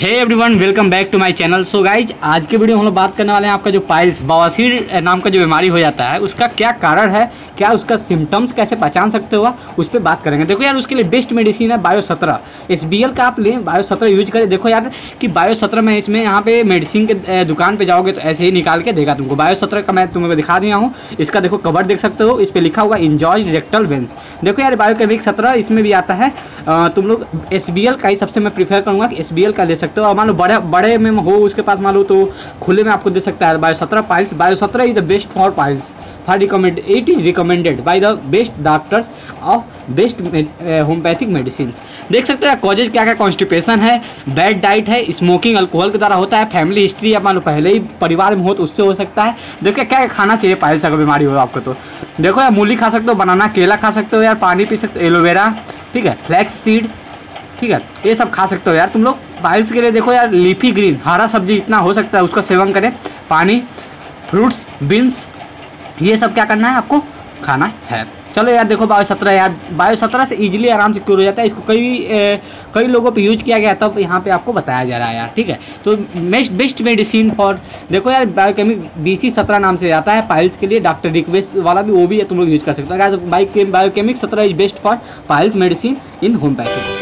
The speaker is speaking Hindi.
Hey everyone, welcome back to my channel. So guys, आज के वीडियो में हम लोग बात करने वाले हैं आपका जो पाइल्स बवासीर नाम का जो बीमारी हो जाता है उसका क्या कारण है, क्या उसका सिम्टम्स कैसे पहचान सकते हो, उस पर बात करेंगे। देखो यार, उसके लिए बेस्ट मेडिसिन है बायो 17 SBL का आप लें, बायो 17 यूज करें। देखो यार कि बायो 17 में इसमें यहाँ पे मेडिसिन के दुकान पर जाओगे तो ऐसे ही निकाल के देगा तुमको। बायो 17 का मैं तुम्हें दिखा दिया हूँ। इसका देखो कवर देख सकते हो, इस पर लिखा हुआ एंजॉर्ज डिडेक्टल वेंस। देखो यार, बायोकेमिक 17 इसमें भी आता है। तुम लोग SBL का ही सबसे मैं प्रीफर करूँगा कि SBL का ले सकते हो। मान लो बड़े में हो उसके पास, मान लो तो खुले में आपको दे सकता है bio 17 piles. Bio 17 is the best for piles for recommend, it is recommended by the best doctors of best homeopathic medicine. देख सकते हो कॉजेज क्या क्या, कॉन्स्टिपेशन है, बैड डाइट है, स्मोकिंग अल्कोहल के द्वारा होता है, फैमिली हिस्ट्री या मान लो पहले ही परिवार में हो तो उससे हो सकता है। देखो क्या खाना चाहिए पाइल्स अगर बीमारी हो आपको तो। देखो यार, मूली खा सकते हो, बनाना केला खा सकते हो यार, पानी पी सकते हो, एलोवेरा, ठीक है, फ्लैक्स सीड, ठीक है, ये सब खा सकते हो यार तुम लोग पाइल्स के लिए। देखो यार, लीफी ग्रीन हरा सब्जी इतना हो सकता है उसका सेवन करें, पानी, फ्रूट्स, बीन्स, ये सब क्या करना है आपको खाना है। चलो यार, देखो बायो 17 यार, बायो 17 से इजीली आराम से क्योर हो जाता है। इसको कई लोगों पे यूज किया गया, तब यहाँ पे आपको बताया जा रहा है यार, ठीक है। तो बेस्ट मेडिसिन फॉर, देखो यार बायोकेमिक BC 17 नाम से आता है पाइल्स के लिए, डॉक्टर रिक्वेस्ट वाला भी वो भी तुम लोग यूज कर सकते हो। Biochemic 17 is best for piles medicine in homeopathy.